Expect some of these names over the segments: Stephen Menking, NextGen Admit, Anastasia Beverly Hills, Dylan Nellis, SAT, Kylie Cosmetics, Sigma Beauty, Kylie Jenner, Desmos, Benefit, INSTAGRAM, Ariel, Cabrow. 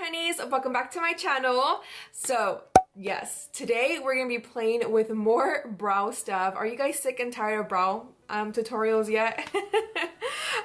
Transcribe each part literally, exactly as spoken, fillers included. my honeys, welcome back to my channel. So yes, today we're gonna be playing with more brow stuff. Are you guys sick and tired of brow um tutorials yet?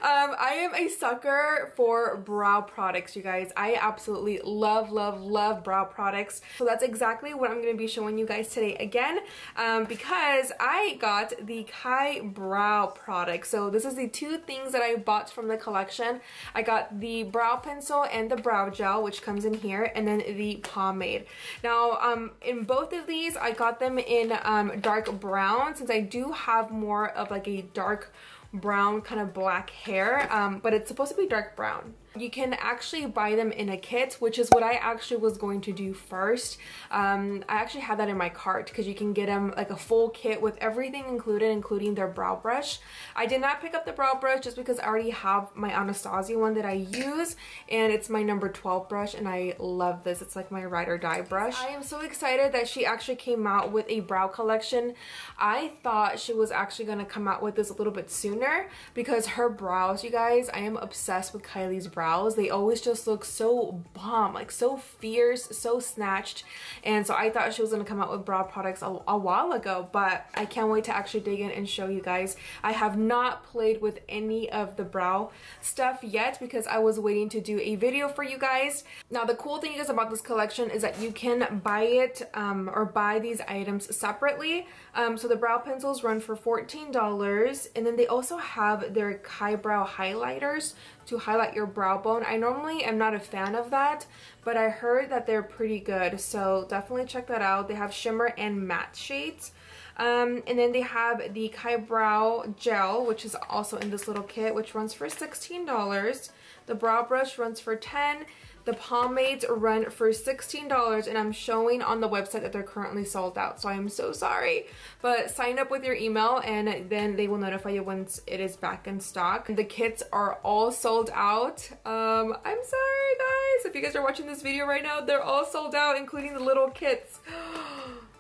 um I am a sucker for brow products, you guys. I absolutely love love love brow products, so that's exactly what I'm going to be showing you guys today again, um because I got the Kylie brow product. So this is the two things that I bought from the collection. I got the brow pencil and the brow gel, which comes in here, and then the pomade. Now um in both of these I got them in um dark brown, since I do have more of like a dark brown kind of black hair, um, but it's supposed to be dark brown. You can actually buy them in a kit, which is what I actually was going to do first. Um, I actually had that in my cart because you can get them like a full kit with everything included, including their brow brush. I did not pick up the brow brush just because I already have my Anastasia one that I use, and it's my number twelve brush, and I love this. It's like my ride or die brush. I am so excited that she actually came out with a brow collection. I thought she was actually going to come out with this a little bit sooner because her brows, you guys, I am obsessed with Kylie's brows. They always just look so bomb, like so fierce, so snatched, and so I thought she was going to come out with brow products a, a while ago, but I can't wait to actually dig in and show you guys. I have not played with any of the brow stuff yet because I was waiting to do a video for you guys. Now the cool thing is about this collection is that you can buy it um, or buy these items separately. Um, so the brow pencils run for fourteen dollars, and then they also have their Kylie brow highlighters to highlight your brow bone. I normally am not a fan of that, but I heard that they're pretty good, so definitely check that out. They have shimmer and matte shades. Um, and then they have the Kylie brow gel, which is also in this little kit, which runs for sixteen dollars. The brow brush runs for ten dollars. The pomades run for sixteen dollars, and I'm showing on the website that they're currently sold out, so I'm so sorry. But sign up with your email, and then they will notify you once it is back in stock. The kits are all sold out. Um, I'm sorry, guys. If you guys are watching this video right now, they're all sold out, including the little kits.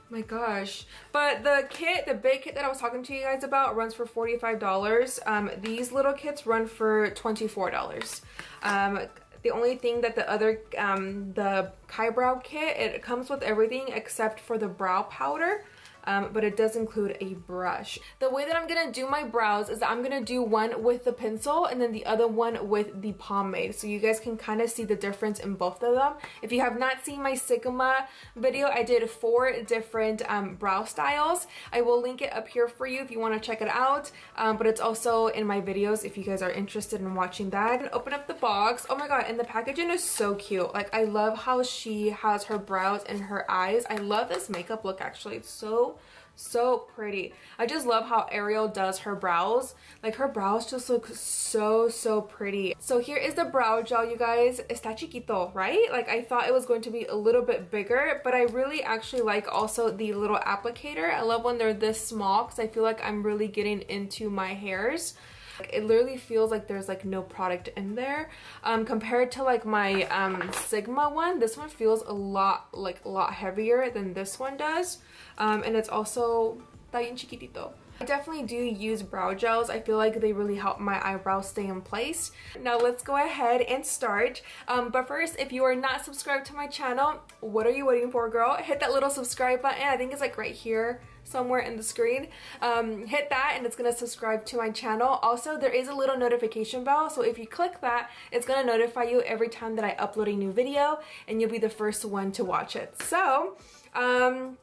My gosh. But the kit, the big kit that I was talking to you guys about, runs for forty-five dollars. Um, these little kits run for twenty-four dollars. Um, The only thing that the other, um, the Kylie brow kit, it comes with everything except for the brow powder, um, but it does include a brush. The way that I'm going to do my brows is that I'm going to do one with the pencil and then the other one with the pomade. So you guys can kind of see the difference in both of them. If you have not seen my Sigma video, I did four different um, brow styles. I will link it up here for you if you want to check it out. Um, but it's also in my videos if you guys are interested in watching that. And open up the box. Oh my god, and the packaging is so cute. Like, I love how she has her brows and her eyes. I love this makeup look, actually. It's so so pretty. I just love how Ariel does her brows. Like, her brows just look so so pretty. So here is the brow gel, you guys. Está chiquito, right? Like, I thought it was going to be a little bit bigger, but I really actually like also the little applicator. I love when they're this small because I feel like I'm really getting into my hairs. Like, it literally feels like there's like no product in there, um, compared to like my um, Sigma one. This one feels a lot like a lot heavier than this one does, um, and it's also bien chiquitito. I definitely do use brow gels. I feel like they really help my eyebrows stay in place. Now let's go ahead and start. Um, but first, if you are not subscribed to my channel, what are you waiting for, girl? Hit that little subscribe button. I think it's like right here somewhere in the screen. Um, hit that and it's going to subscribe to my channel. Also, there is a little notification bell, so if you click that, it's going to notify you every time that I upload a new video, and you'll be the first one to watch it. So um,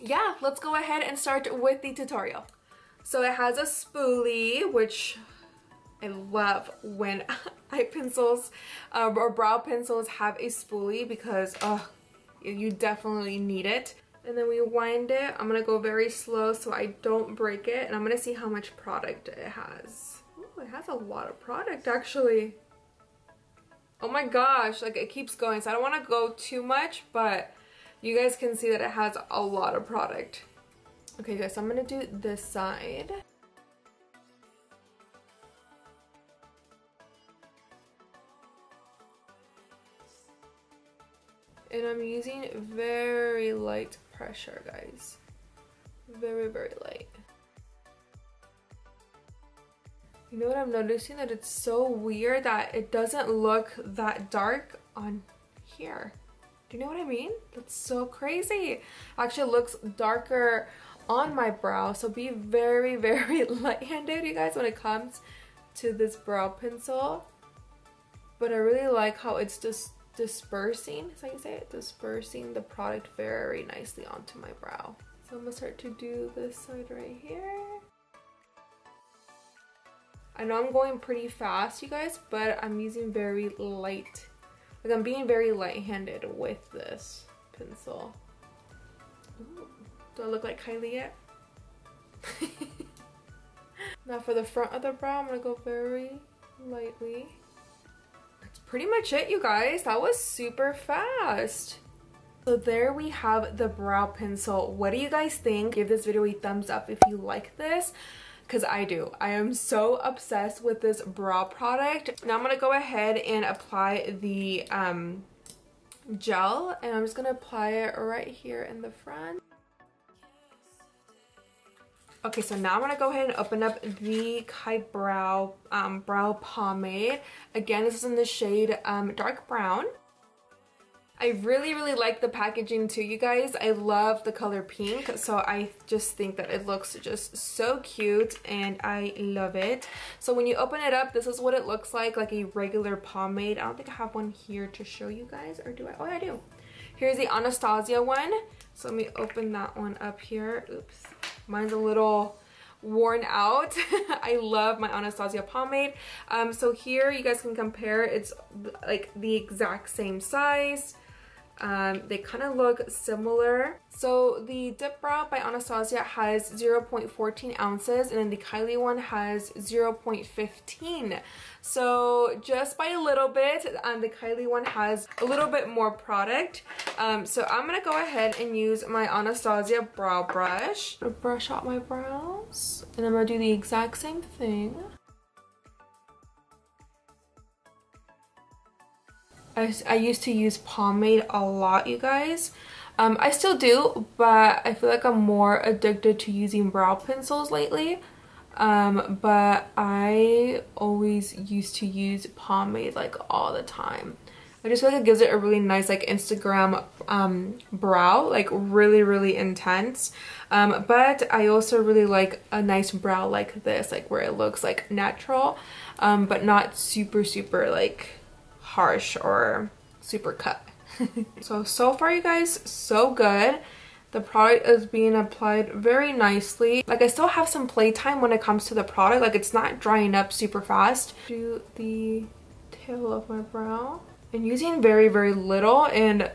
yeah, let's go ahead and start with the tutorial. So it has a spoolie, which I love when eye pencils um, or brow pencils have a spoolie because oh, you definitely need it. And then we wind it. I'm going to go very slow so I don't break it. And I'm going to see how much product it has. Ooh, it has a lot of product, actually. Oh my gosh, like, it keeps going. So I don't want to go too much, but you guys can see that it has a lot of product. Okay, guys, so I'm going to do this side. And I'm using very light pressure, guys. Very, very light. You know what I'm noticing? That it's so weird that it doesn't look that dark on hair. Do you know what I mean? That's so crazy. Actually looks darker on my brow, so be very, very light-handed, you guys, when it comes to this brow pencil. But I really like how it's just dispersing, is that you say it? Dispersing the product very nicely onto my brow. So I'm gonna start to do this side right here. I know I'm going pretty fast, you guys, but I'm using very light, like I'm being very light-handed with this pencil. Ooh, do I look like Kylie yet? Now for the front of the brow, I'm gonna go very lightly. That's pretty much it, you guys. That was super fast. So there we have the brow pencil. What do you guys think? Give this video a thumbs up if you like this, because I do. I am so obsessed with this brow product. Now I'm going to go ahead and apply the um, gel, and I'm just going to apply it right here in the front. Okay, so now I'm going to go ahead and open up the Kylie Brow um, Brow Pomade. Again, this is in the shade um, Dark Brown. I really, really like the packaging too, you guys. I love the color pink, so I just think that it looks just so cute, and I love it. So when you open it up, this is what it looks like, like a regular pomade. I don't think I have one here to show you guys, or do I? Oh, yeah, I do. Here's the Anastasia one. So let me open that one up here. Oops. Mine's a little worn out. I love my Anastasia pomade. Um, so here you guys can compare. It's like the exact same size. Um, they kind of look similar. So the Dip Brow by Anastasia has zero point one four ounces, and then the Kylie one has zero point one five. So just by a little bit, um, the Kylie one has a little bit more product. Um, so I'm going to go ahead and use my Anastasia brow brush. I'm going to brush out my brows, and I'm going to do the exact same thing. I, I used to use pomade a lot, you guys. Um, I still do, but I feel like I'm more addicted to using brow pencils lately. Um, but I always used to use pomade like all the time. I just feel like it gives it a really nice like Instagram um, brow, like really, really intense. Um, but I also really like a nice brow like this, like where it looks like natural, um, but not super, super like harsh or super cut. so so far, you guys, so good. The product is being applied very nicely. Like I still have some playtime when it comes to the product, like it's not drying up super fast. Do the tail of my brow, and using very, very little, and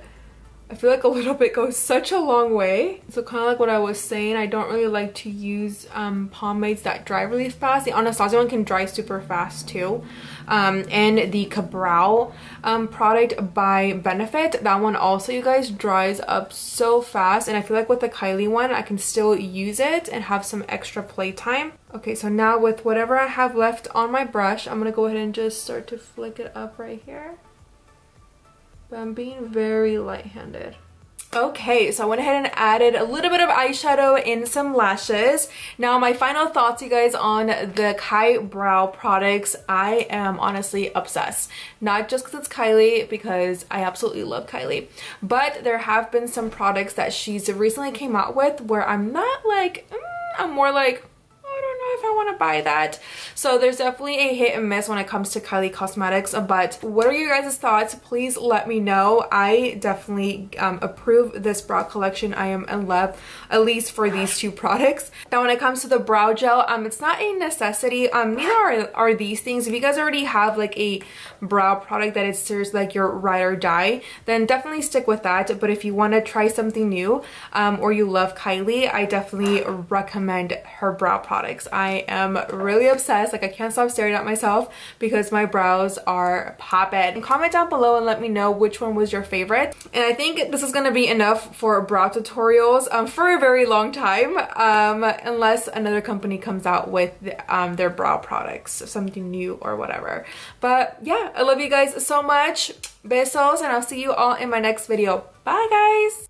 I feel like a little bit goes such a long way. So kind of like what I was saying, I don't really like to use um, pomades that dry really fast. The Anastasia one can dry super fast too. Um, and the Cabrow um, product by Benefit, that one also, you guys, dries up so fast. And I feel like with the Kylie one, I can still use it and have some extra playtime. Okay, so now with whatever I have left on my brush, I'm going to go ahead and just start to flick it up right here. But I'm being very light-handed. Okay, so I went ahead and added a little bit of eyeshadow and some lashes. Now my final thoughts, you guys, on the Kylie Brow products. I am honestly obsessed. Not just because it's Kylie, because I absolutely love Kylie. But there have been some products that she's recently came out with where I'm not like, mm, I'm more like, if I want to buy that. So there's definitely a hit and miss when it comes to Kylie Cosmetics, but what are you guys' thoughts? Please let me know. I definitely um, approve this brow collection. I am in love, at least for these two products. Now when it comes to the brow gel, um, it's not a necessity. Um, neither are, are these things. If you guys already have like a brow product that is seriously like your ride or die, then definitely stick with that. But if you want to try something new, um, or you love Kylie, I definitely recommend her brow products. I I am really obsessed. Like I can't stop staring at myself because my brows are poppin'. Comment down below and let me know which one was your favorite. And I think this is going to be enough for brow tutorials um, for a very long time, um, unless another company comes out with um, their brow products, something new or whatever. But yeah, I love you guys so much. Besos, and I'll see you all in my next video. Bye, guys!